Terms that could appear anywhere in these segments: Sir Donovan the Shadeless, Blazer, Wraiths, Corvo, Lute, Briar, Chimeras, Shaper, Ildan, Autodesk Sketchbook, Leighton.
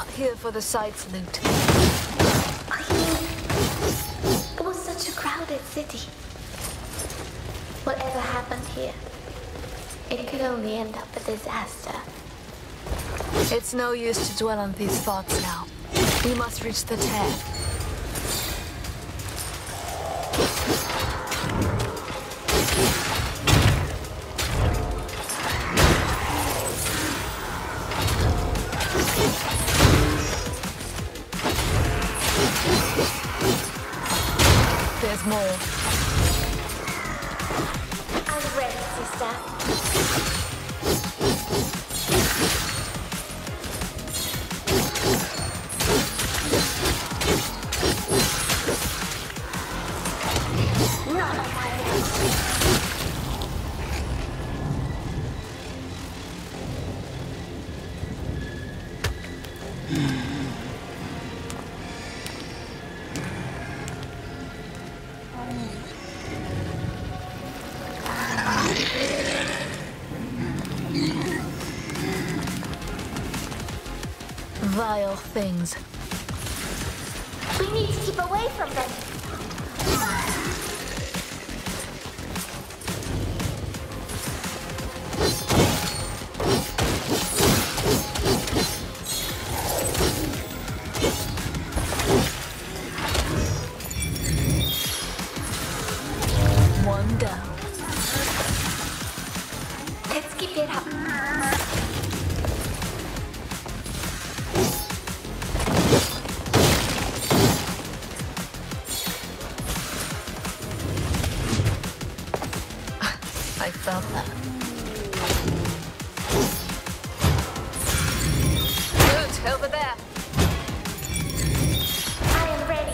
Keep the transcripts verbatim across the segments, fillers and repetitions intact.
not here for the sights, Lute. I mean, it was such a crowded city. Whatever happened here, it could only end up a disaster. It's no use to dwell on these thoughts now. We must reach the tear. There's more. I'm ready, sister. Not on my way. Vile things. We need to keep away from them. One down. Let's keep it up. Felt that. Good, over there. I am ready.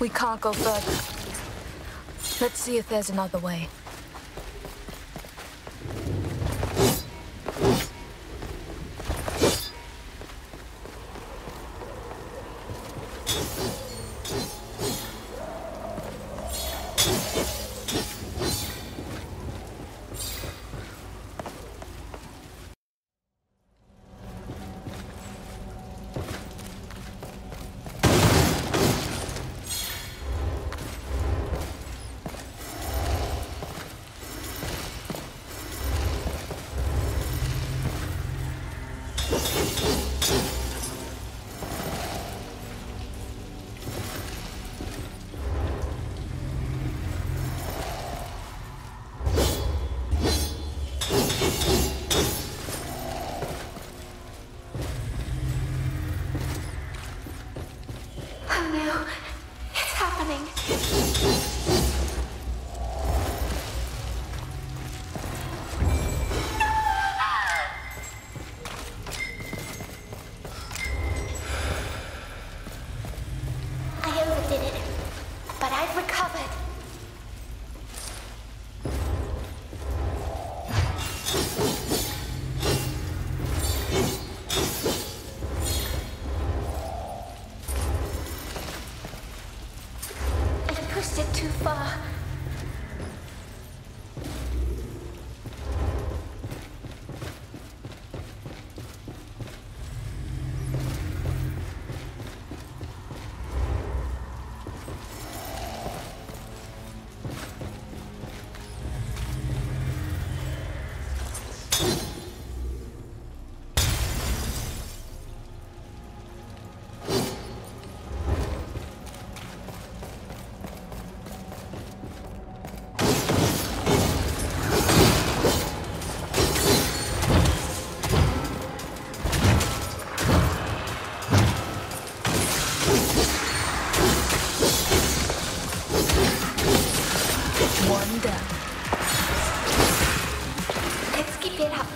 We can't go further. Let's see if there's another way. get up.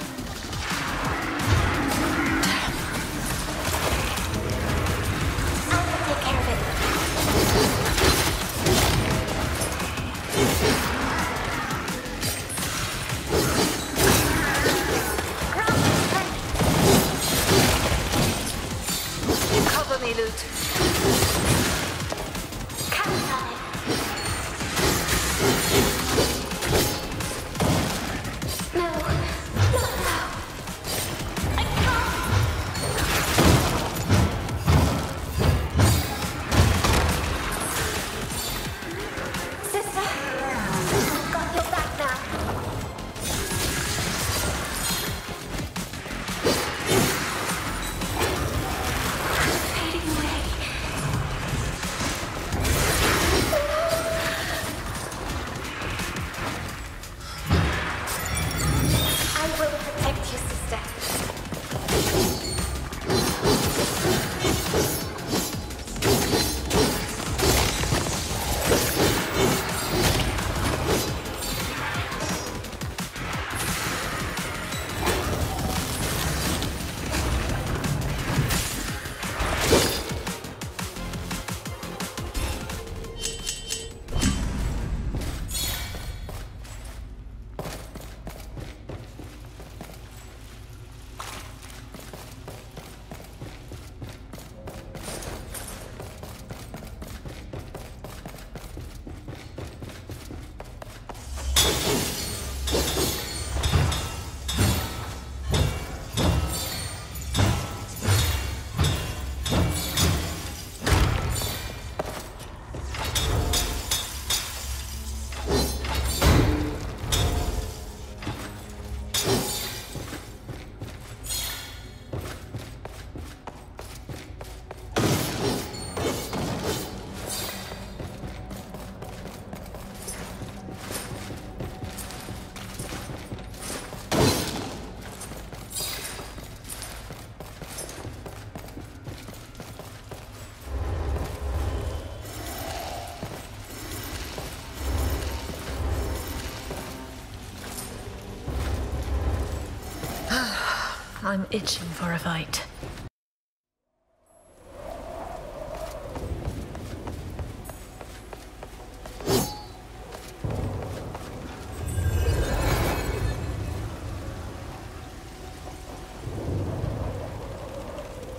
I'm itching for a fight.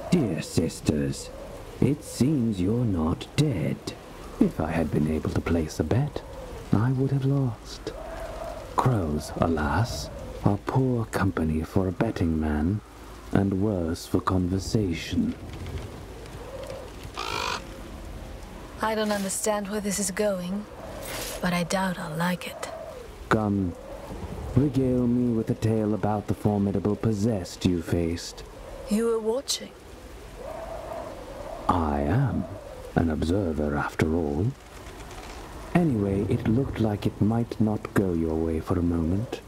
Dear sisters, it seems you're not dead. If I had been able to place a bet, I would have lost. Crows, alas, are poor company for a betting man, and worse for conversation. I don't understand where this is going, but I doubt I'll like it. Come, regale me with a tale about the formidable possessed you faced. You were watching? I am an observer, after all. Anyway, it looked like it might not go your way for a moment.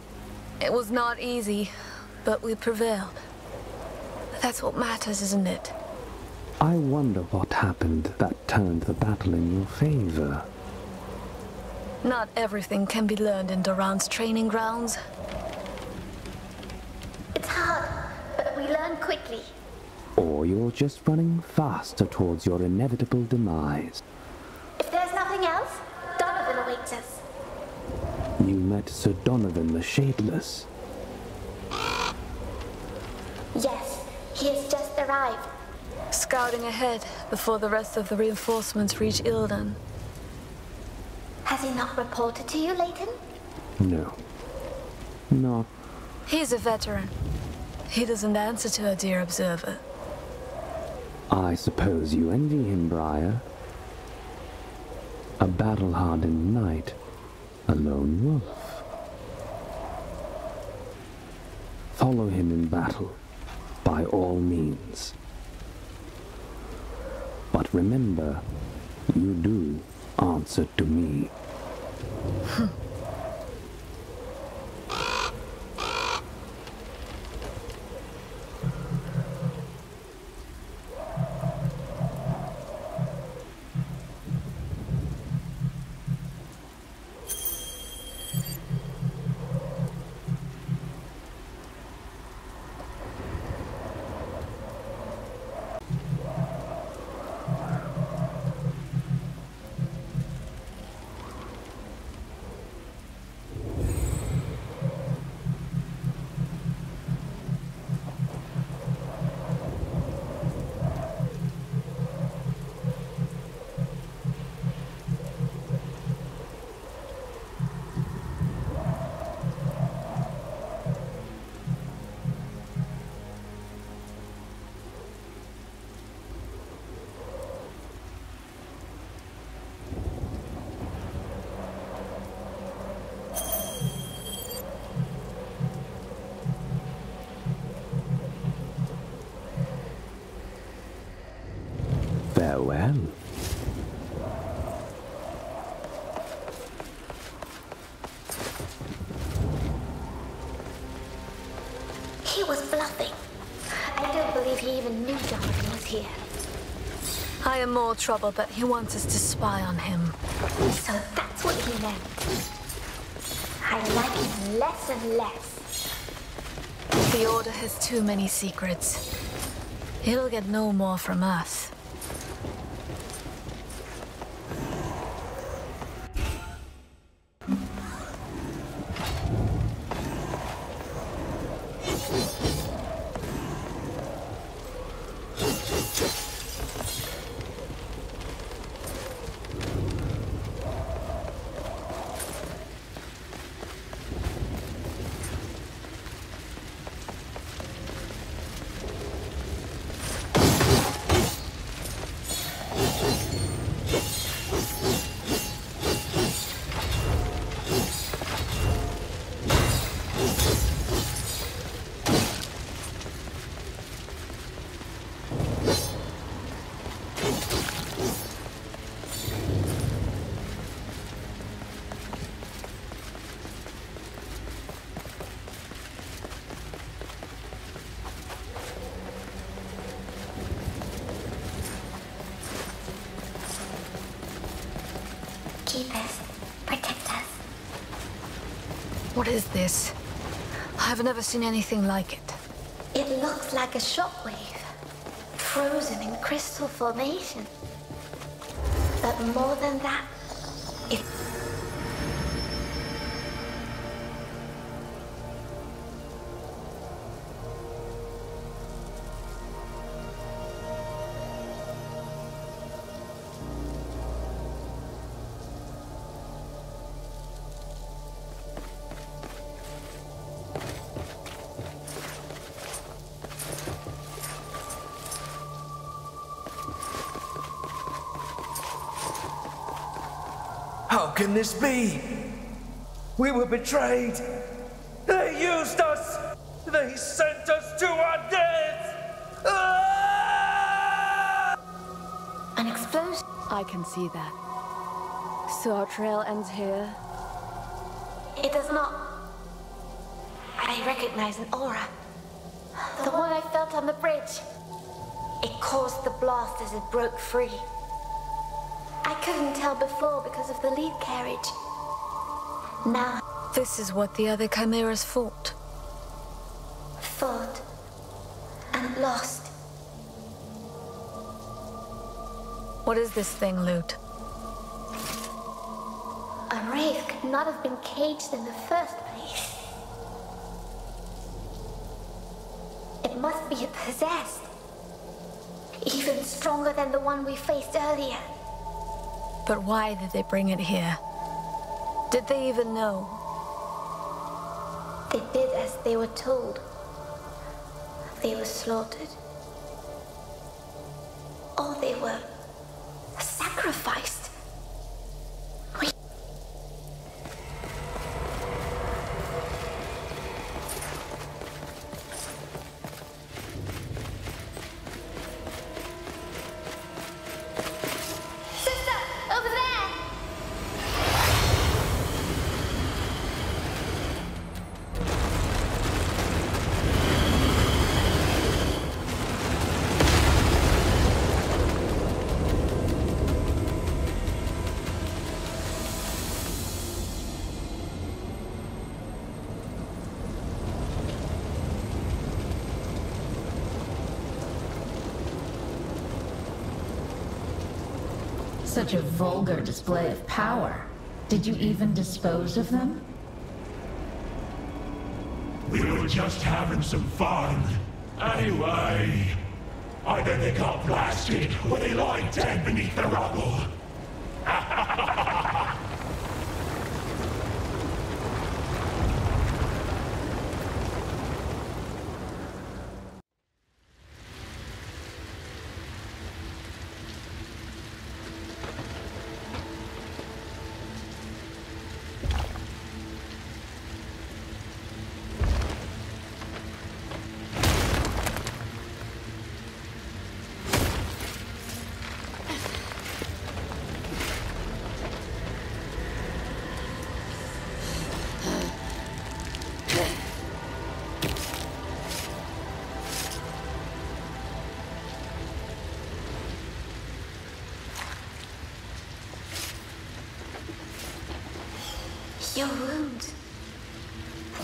It was not easy, but we prevailed. That's what matters, isn't it? I wonder what happened that turned the battle in your favor. Not everything can be learned in Doran's training grounds. It's hard, but we learn quickly. Or you're just running faster towards your inevitable demise. If there's nothing else, Donovan awaits us. You met Sir Donovan the Shadeless. Yes, he has just arrived. Scouting ahead before the rest of the reinforcements reach Ildan. Has he not reported to you, Leighton? No. Not. He's a veteran. He doesn't answer to a dear observer. I suppose you envy him, Briar. A battle-hardened knight. A lone wolf. Follow him in battle, by all means. But remember, you do answer to me. Well, well. He was bluffing. I don't believe he even knew Donovan was here. I am more trouble that he wants us to spy on him. So that's what he meant. I like him less and less. The Order has too many secrets. He'll get no more from us. What is this? I've never seen anything like it. It looks like a shockwave, frozen in crystal formation. But more than that, it... How can this be? We were betrayed. They used us. They sent us to our death. Ah! An explosion. I can see that. So our trail ends here. It does not. I recognize an aura. The one I felt on the bridge. It caused the blast as it broke free. I couldn't tell before because of the lead carriage. Now... This is what the other Chimeras fought. Fought. And lost. What is this thing, Lute? A Wraith could not have been caged in the first place. It must be a possessed. Even stronger than the one we faced earlier. But why did they bring it here? Did they even know? They did as they were told. They were slaughtered. Or they were sacrificed. We Such a vulgar display of power. Did you even dispose of them? We were just having some fun. Anyway, I bet they got blasted when they lie dead beneath the rubble. Your wound.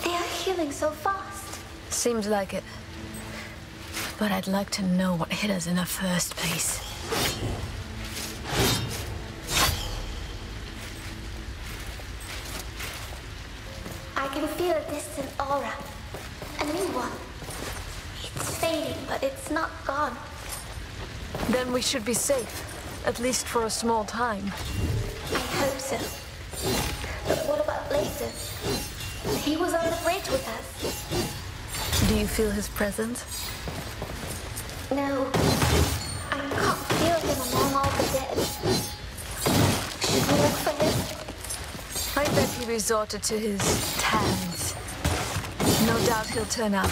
They are healing so fast. Seems like it. But I'd like to know what hit us in the first place. I can feel a distant aura. A new one. It's fading, but it's not gone. Then we should be safe. At least for a small time. I hope so. But what about Blazer? He was on the bridge with us. Do you feel his presence? No. I can't feel him among all the dead. Should we look for him? I bet he resorted to his tans. No doubt he'll turn up.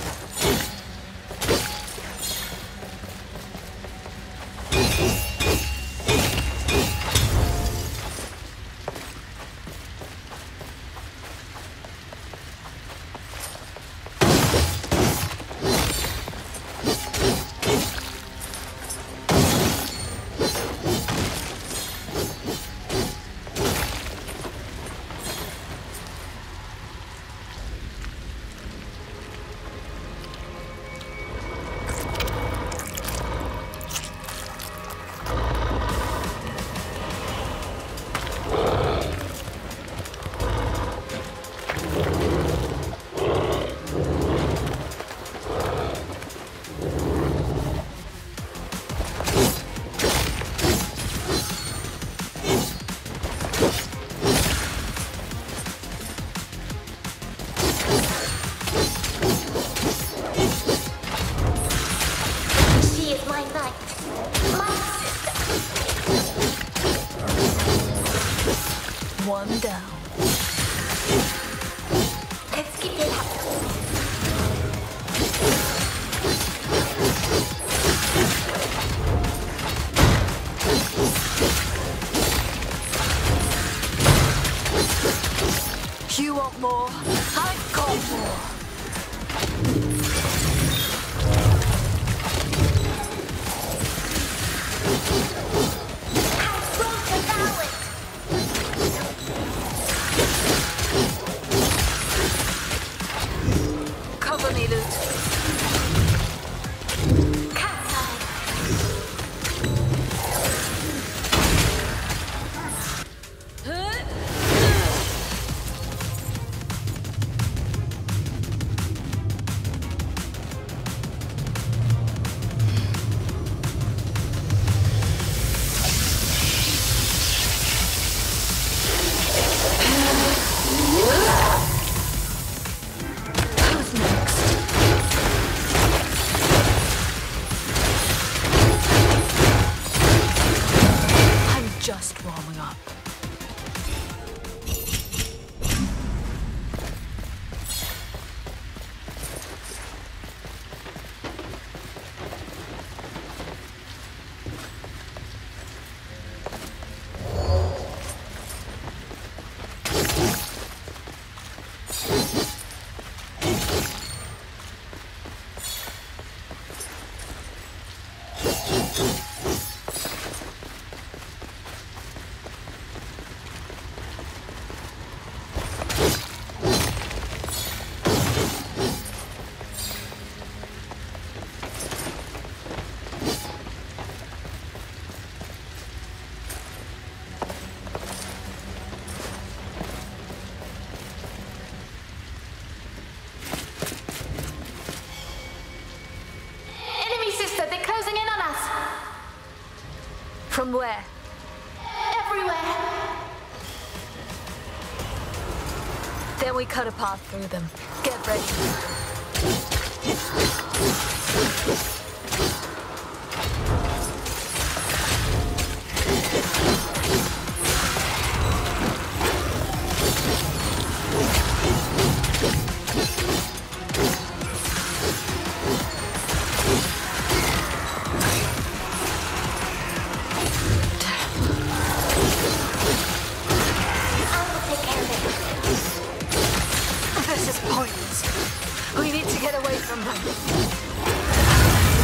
From where? Everywhere. Then we cut a path through them. Get ready. This is pointless. We need to get away from them.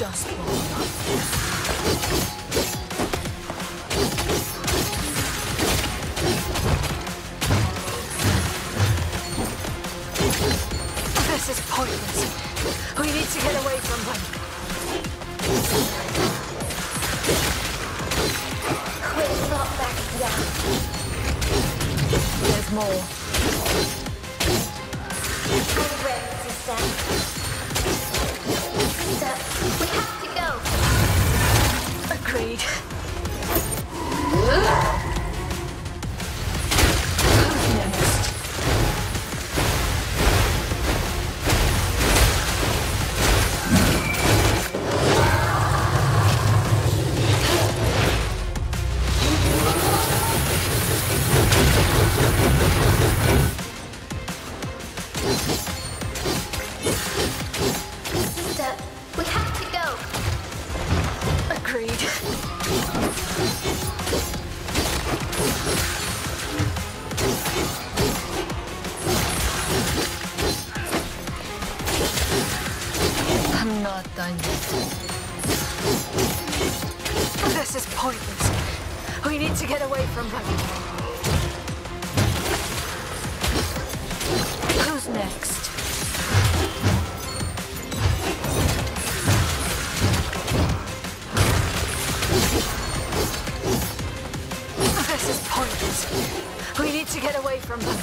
just long enough. This is pointless. We need to get away from them. We're not back down. There's more. And Wraiths is down. Sir, we have to go. Agreed. Who's next? This is pointless. We need to get away from them. Who's next? This is pointless. We need to get away from them.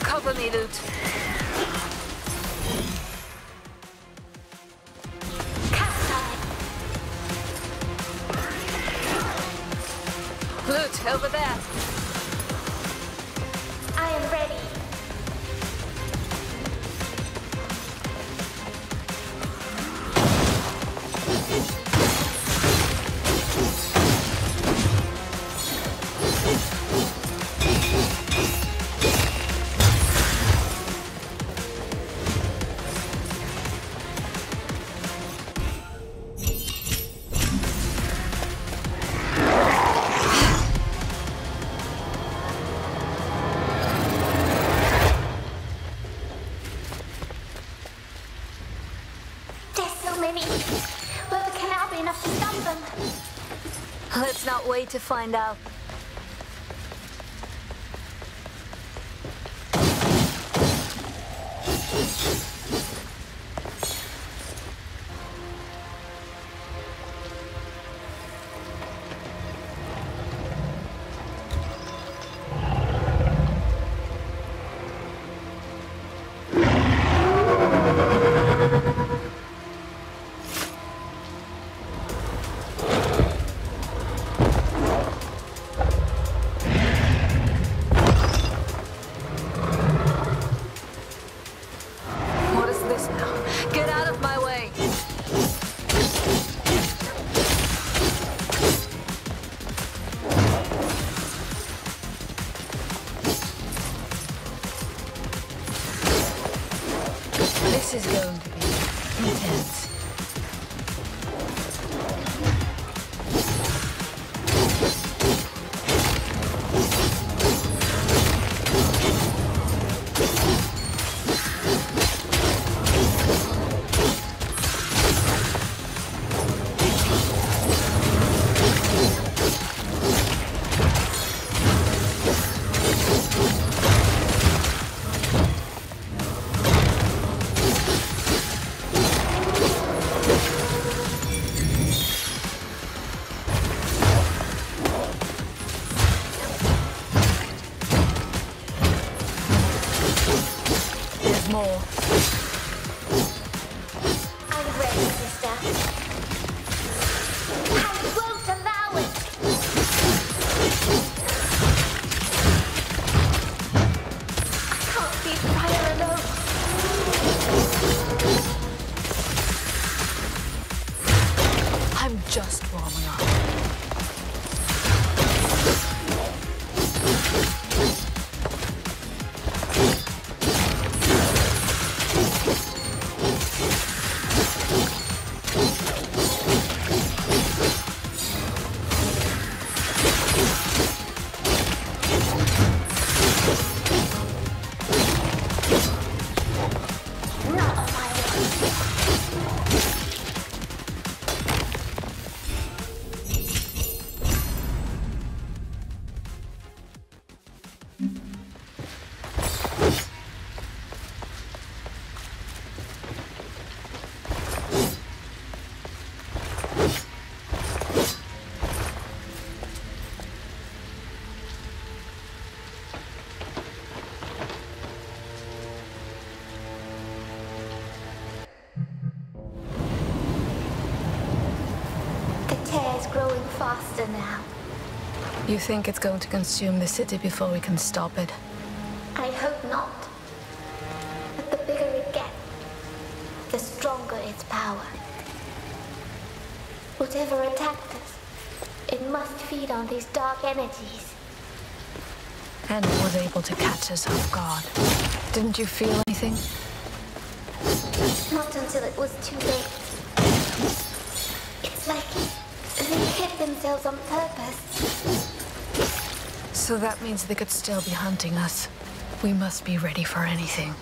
Cover me, Lute. Cast time. Lute, over there. I am ready. Wait to find out. This is going to be intense. Now. You think it's going to consume the city before we can stop it? I hope not. But the bigger it gets, the stronger its power. Whatever attacked us, it must feed on these dark energies. And it was able to catch us off guard. Didn't you feel anything? Not until it was too late. It's like they hit themselves on purpose. So that means they could still be hunting us. We must be ready for anything.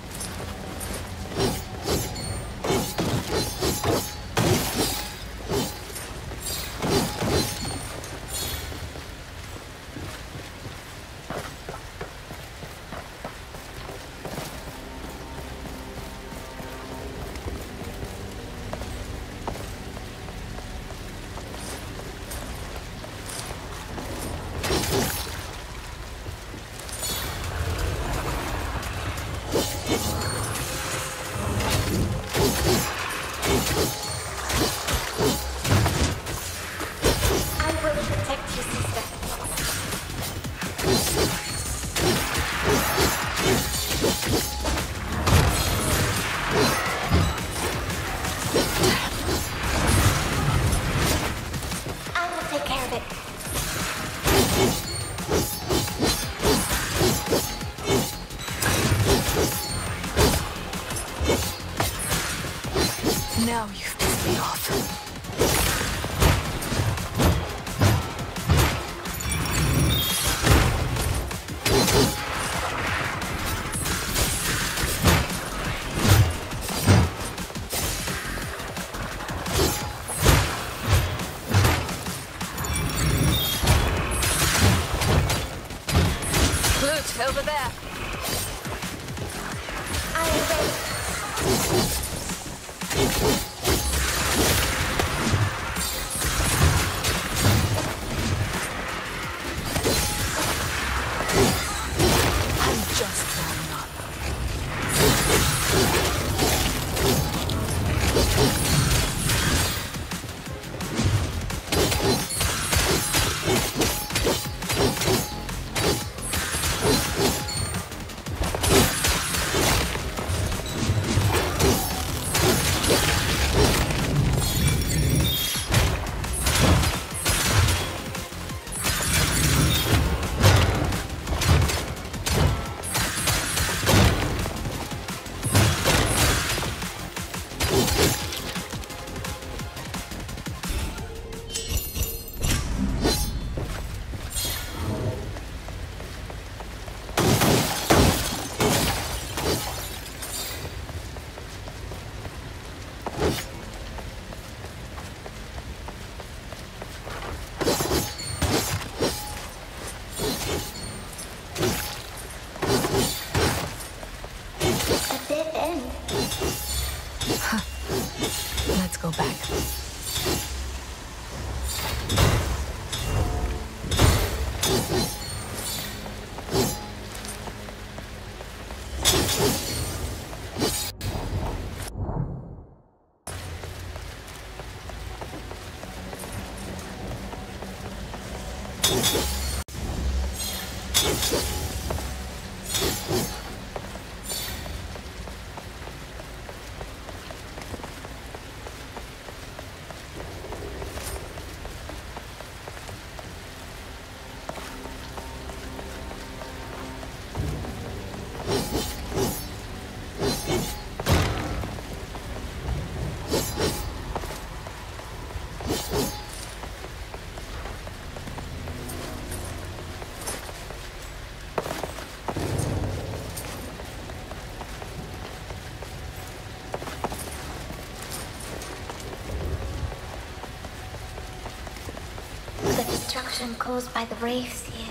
Destruction caused by the Wraiths here.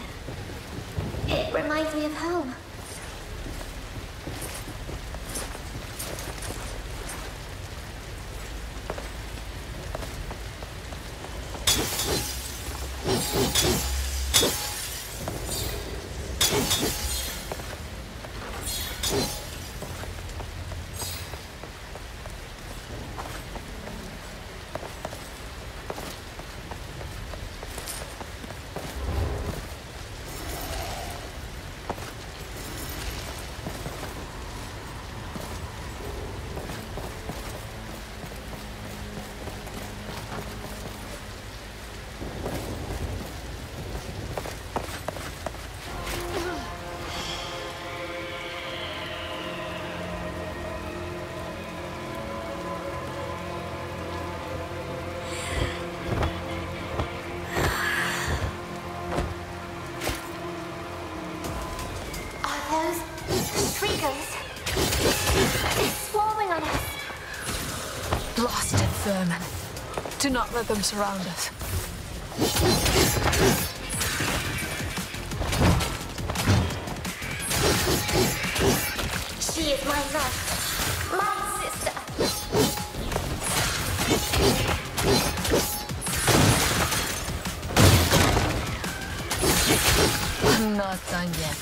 It reminds me of home. Do not let them surround us. She is my love, my sister. I'm not done yet.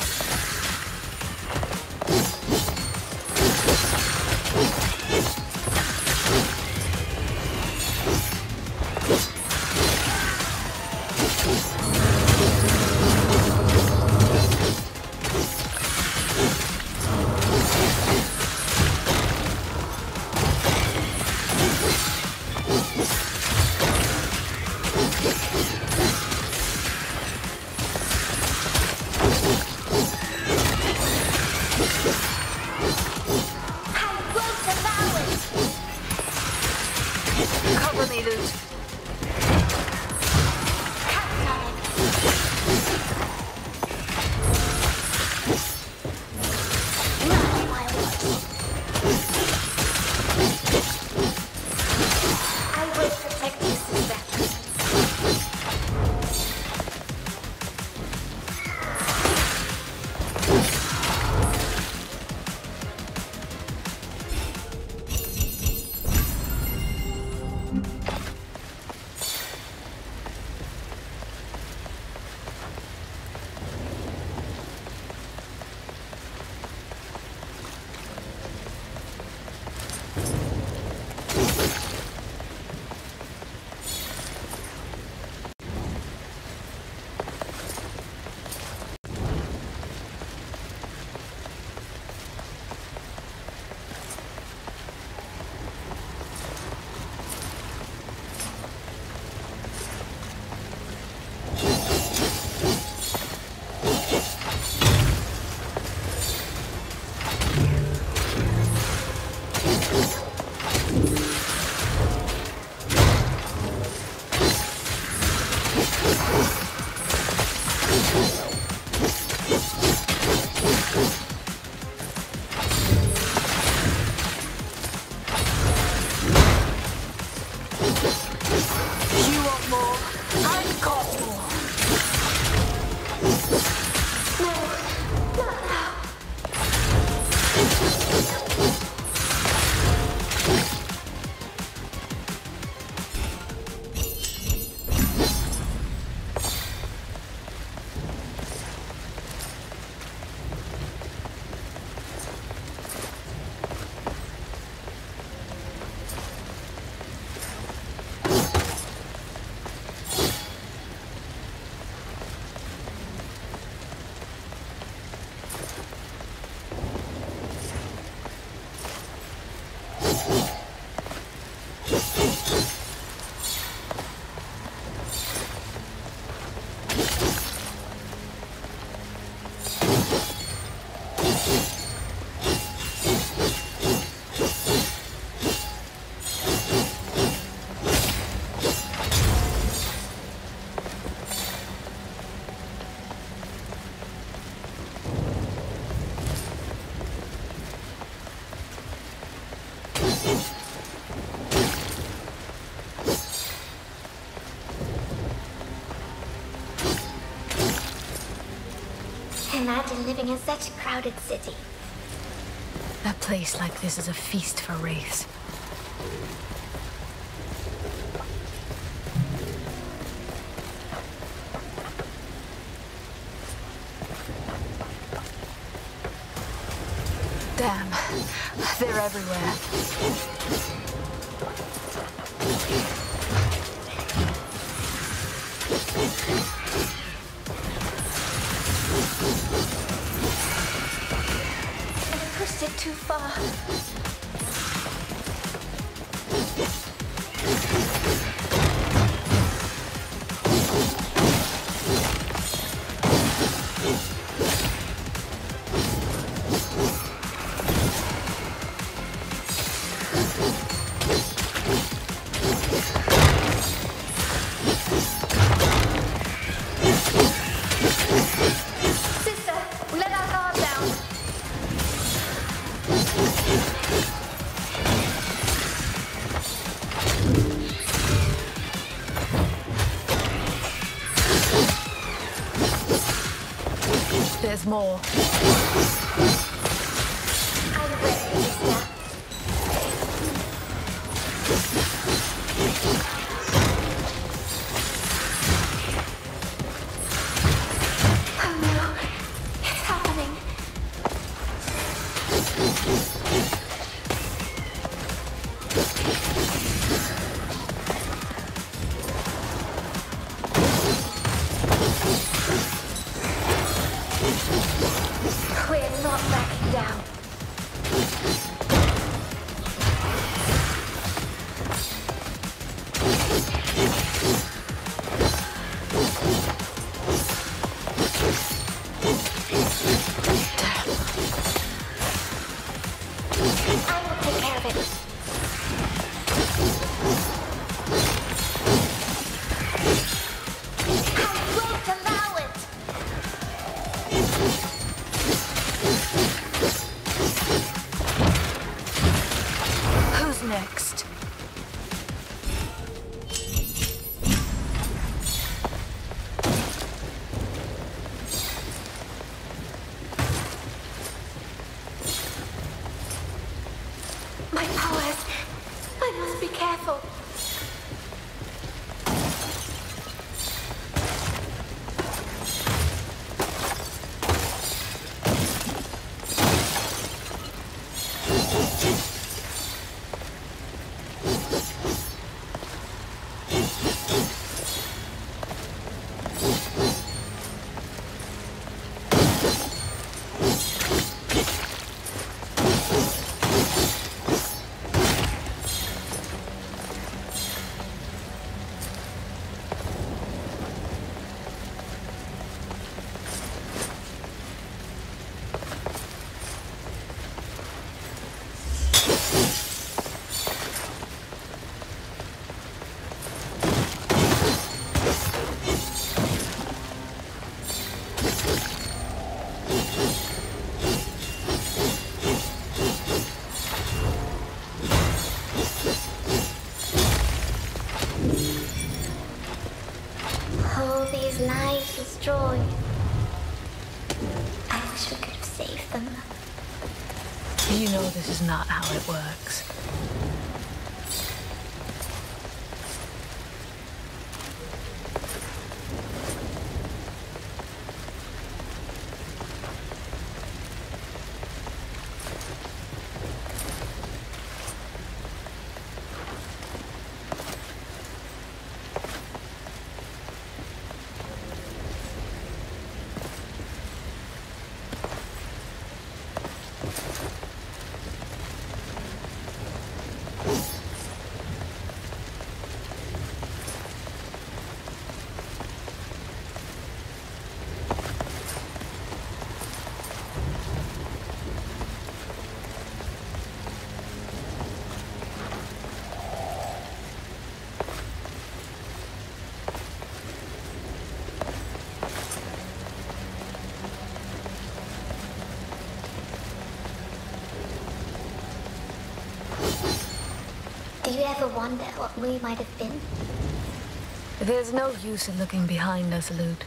more and caught more. Imagine living in such a crowded city. A place like this is a feast for wraiths. Damn, they're everywhere. Too far. More. this is not how it works. Ever wonder what we might have been? There's no use in looking behind us, Lute.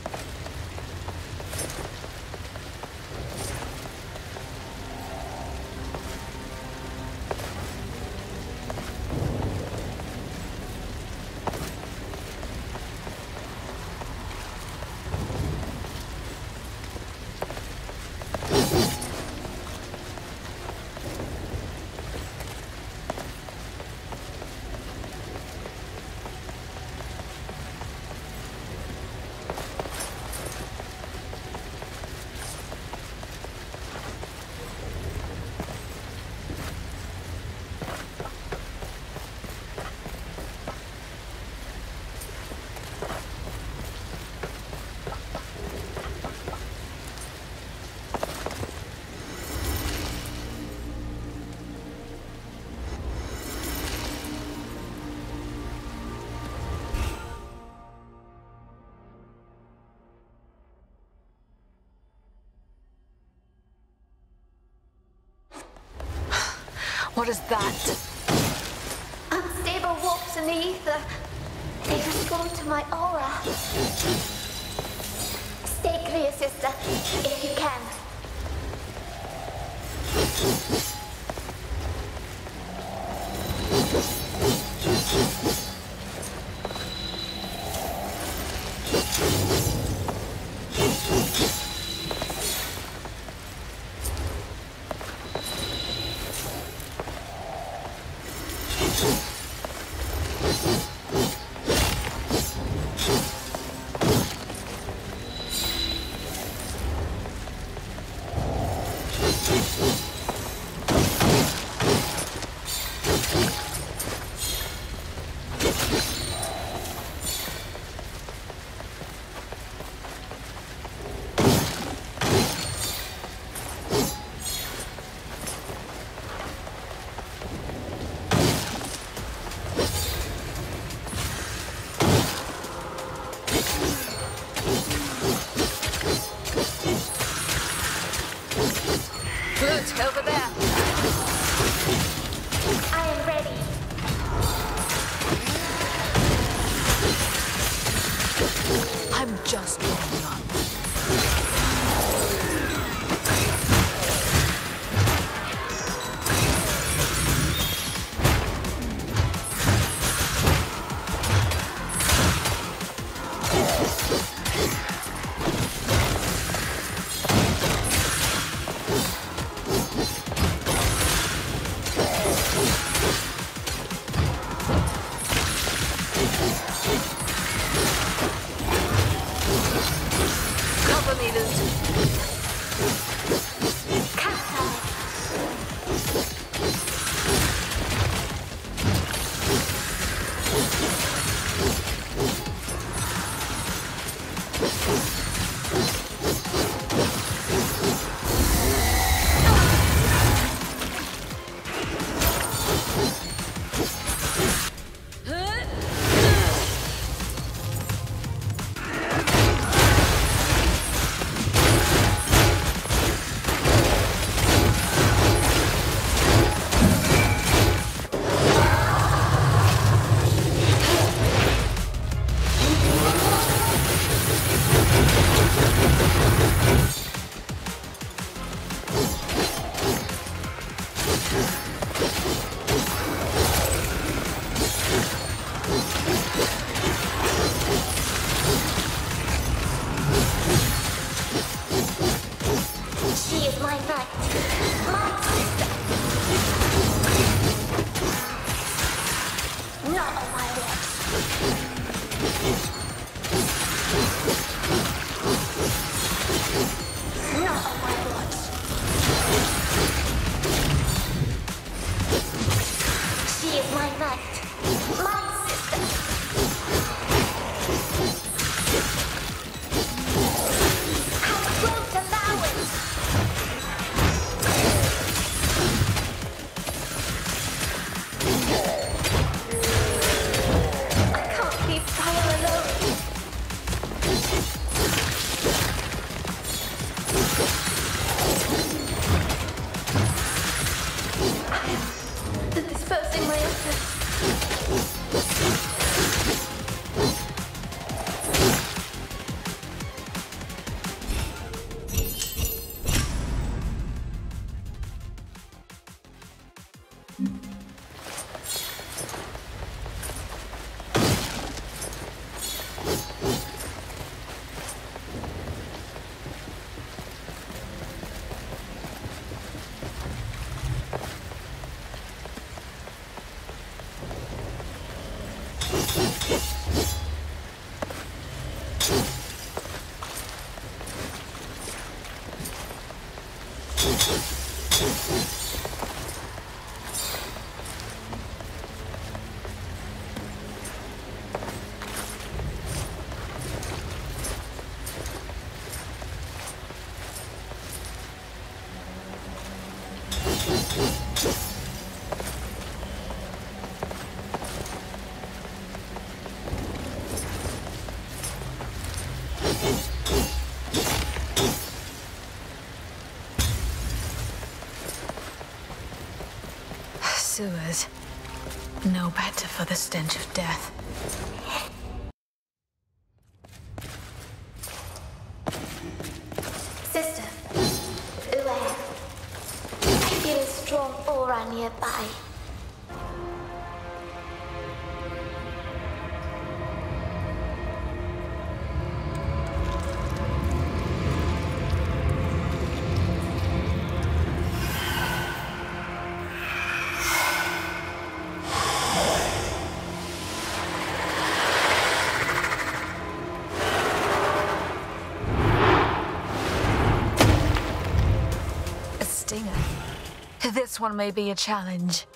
What is that? Unstable warps in the ether. They respond to my aura. Stay clear, sister, if you can. Let's go. Sewers. No better for the stench of death. Sister, beware. I feel a strong aura nearby. This one may be a challenge.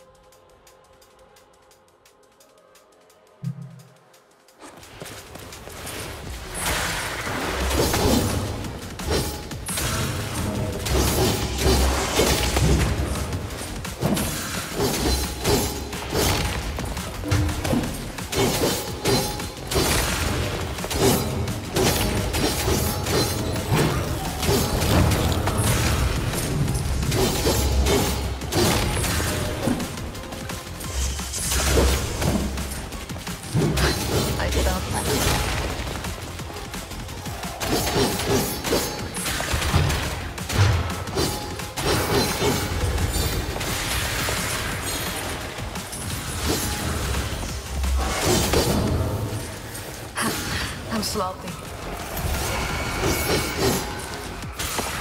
Sloppy.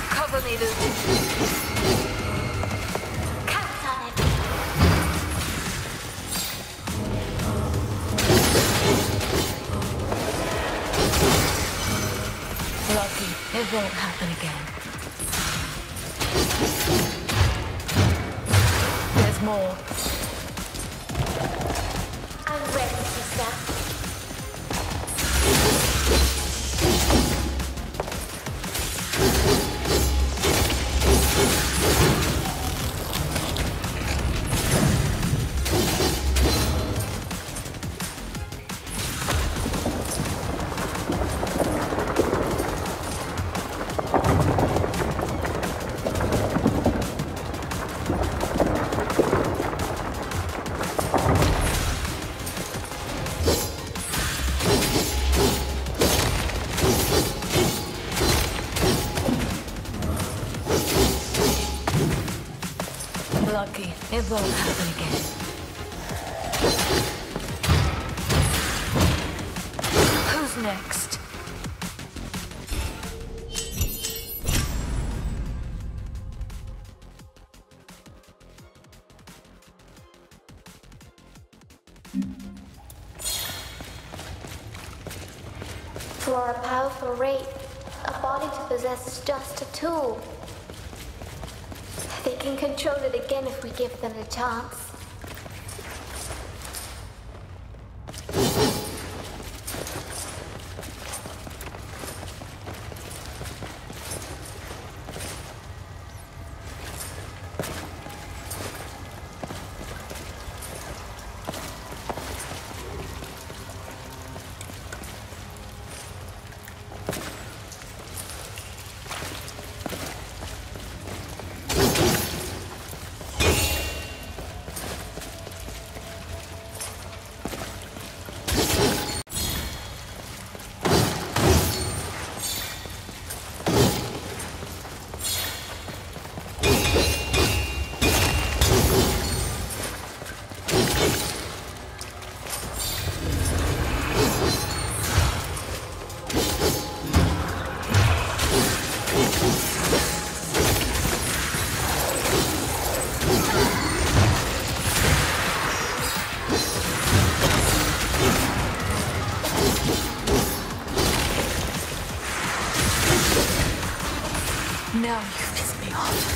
Cover me, Lute. Lucky, it won't happen again. There's more. I'm ready, sister. It won't happen again. Who's next? for a powerful wraith, a body to possess is just a tool. They can control it again if we give them a chance. Now you piss me off.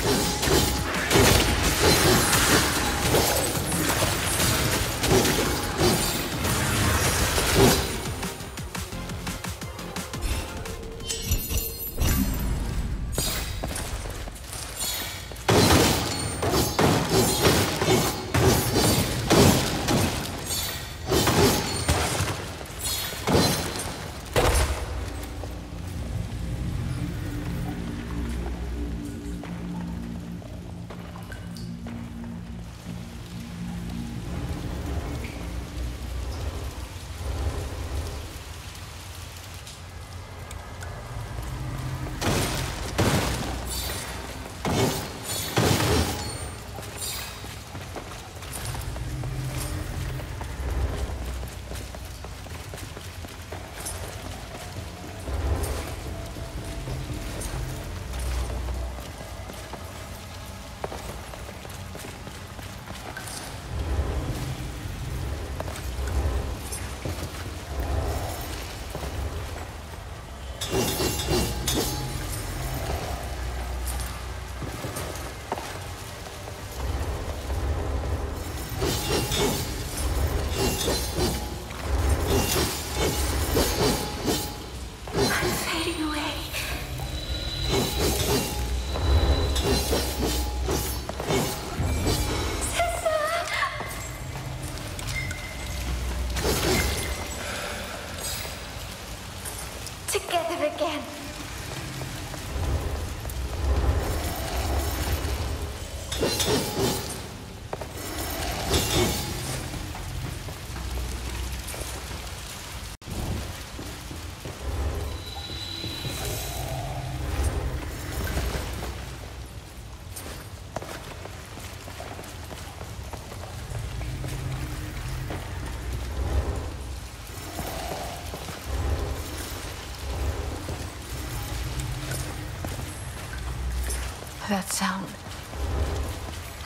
That sound.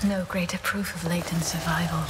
No greater proof of Leighton's survival.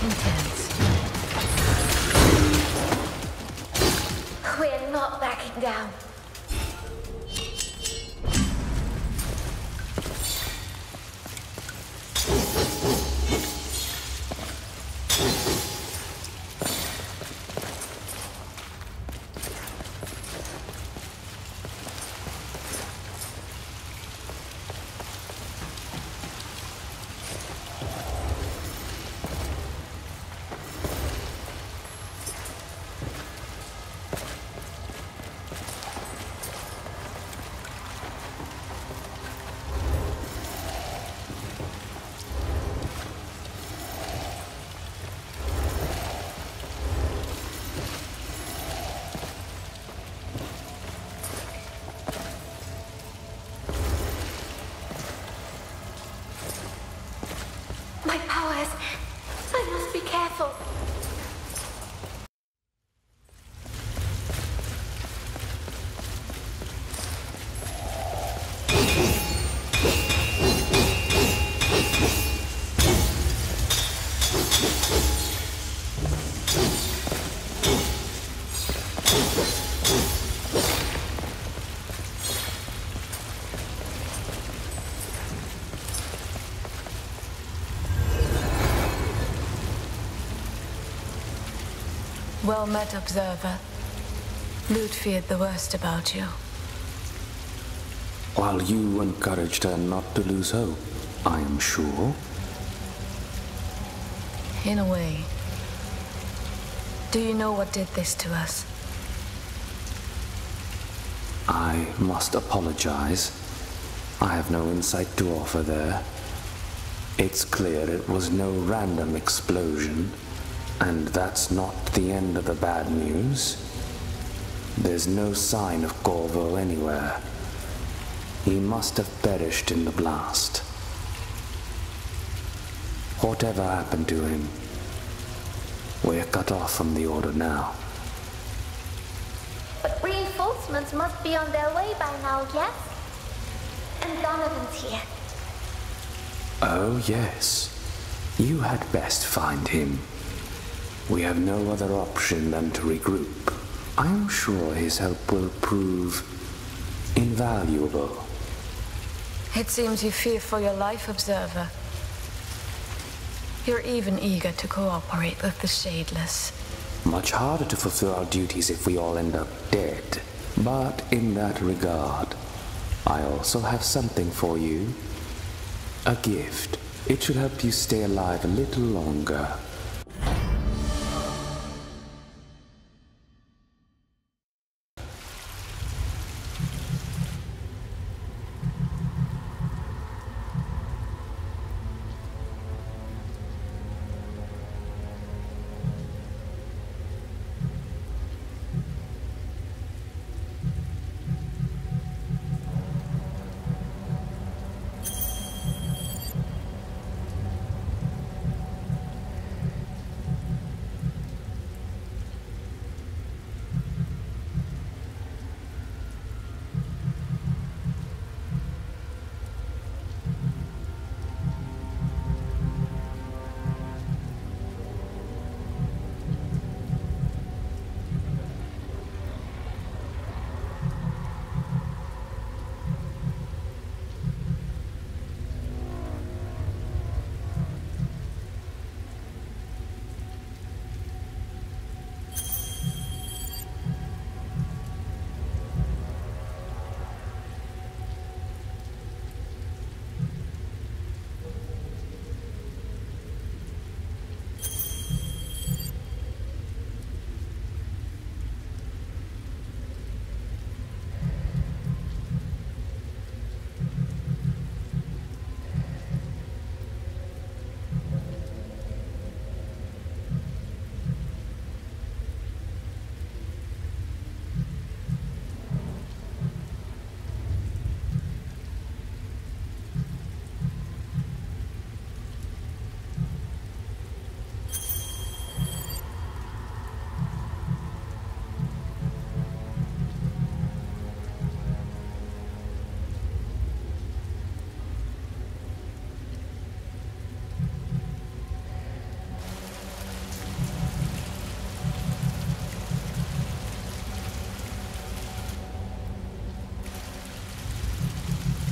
Intense. We're not backing down. Well met, Observer. Lute feared the worst about you. While you encouraged her not to lose hope, I am sure. In a way. Do you know what did this to us? I must apologize. I have no insight to offer there. It's clear it was no random explosion. And that's not the end of the bad news. There's no sign of Corvo anywhere. He must have perished in the blast. Whatever happened to him, we're cut off from the Order now. But reinforcements must be on their way by now, yes? And Donovan's here. Oh, yes. You had best find him. We have no other option than to regroup. I am sure his help will prove invaluable. It seems you fear for your life, Observer. You're even eager to cooperate with the Shadeless. Much harder to fulfill our duties if we all end up dead. But in that regard, I also have something for you. A gift. It should help you stay alive a little longer.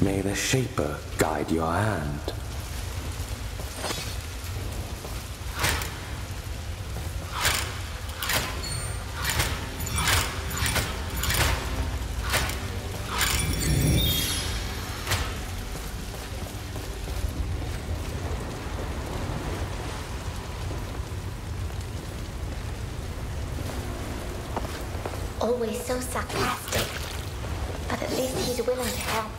May the Shaper guide your hand. Always so sarcastic, but at least he's willing to help.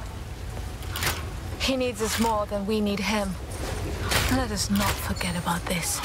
He needs us more than we need him. Let us not forget about this.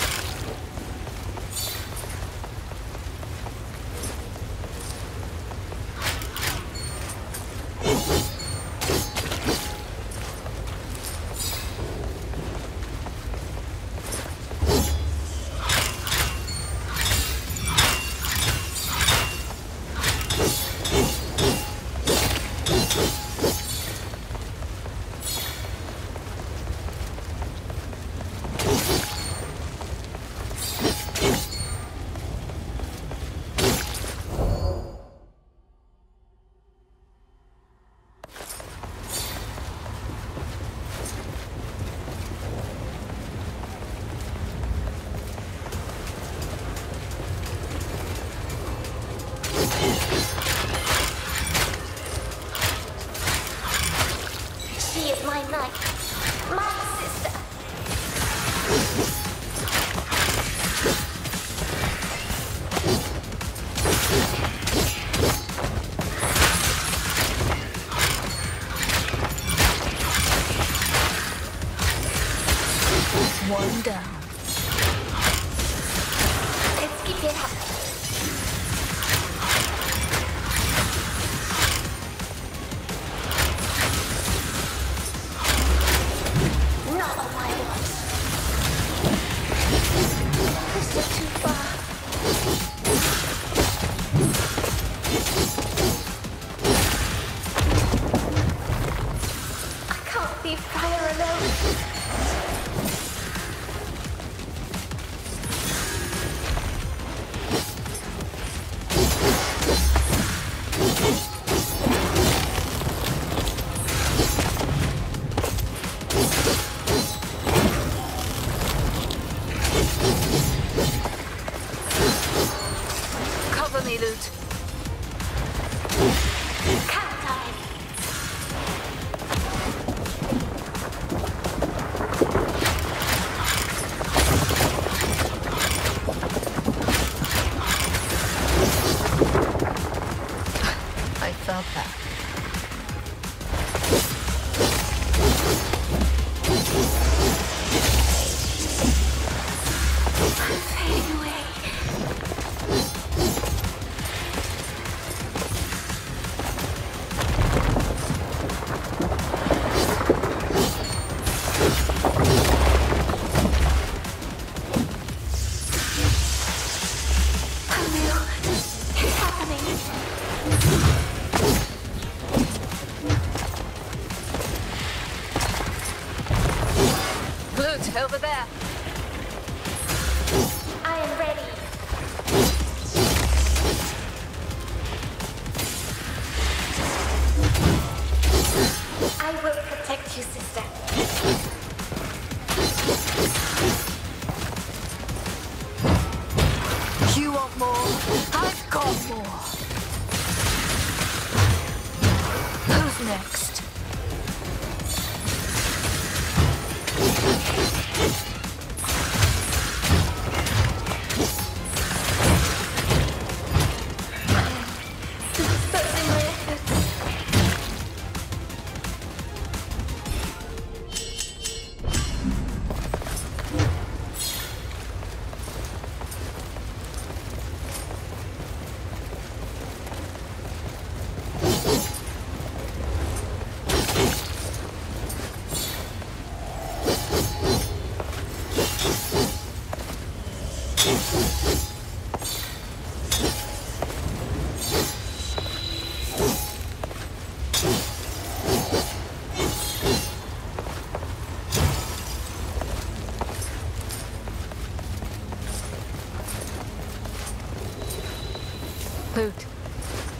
Lute,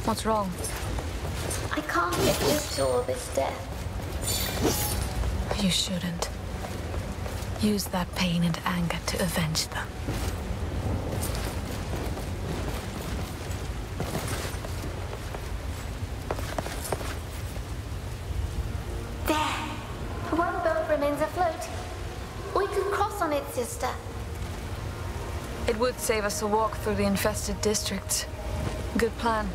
what's wrong? I can't get used to all this death. You shouldn't. Use that pain and anger to avenge them. There. One boat remains afloat. We can cross on it, sister. It would save us a walk through the infested districts. Good plan.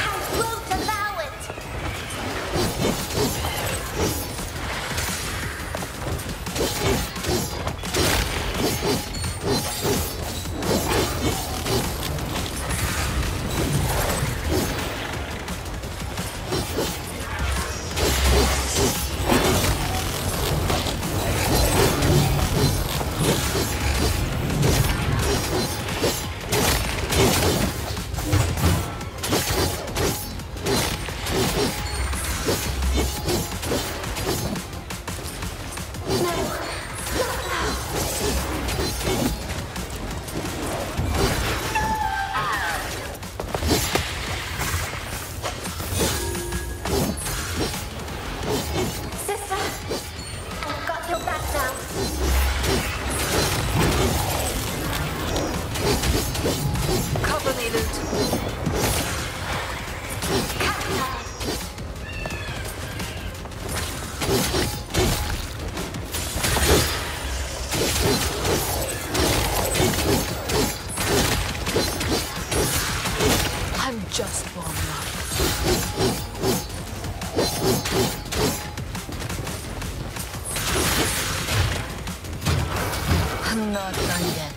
I won't allow it! me, Lute. I'm just warming up. I'm not done yet.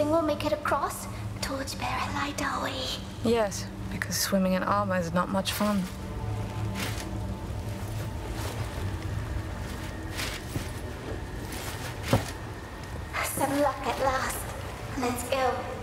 We'll make it across. Torchbearer, light our way. Yes, because swimming in armor is not much fun. Some luck at last. Let's go.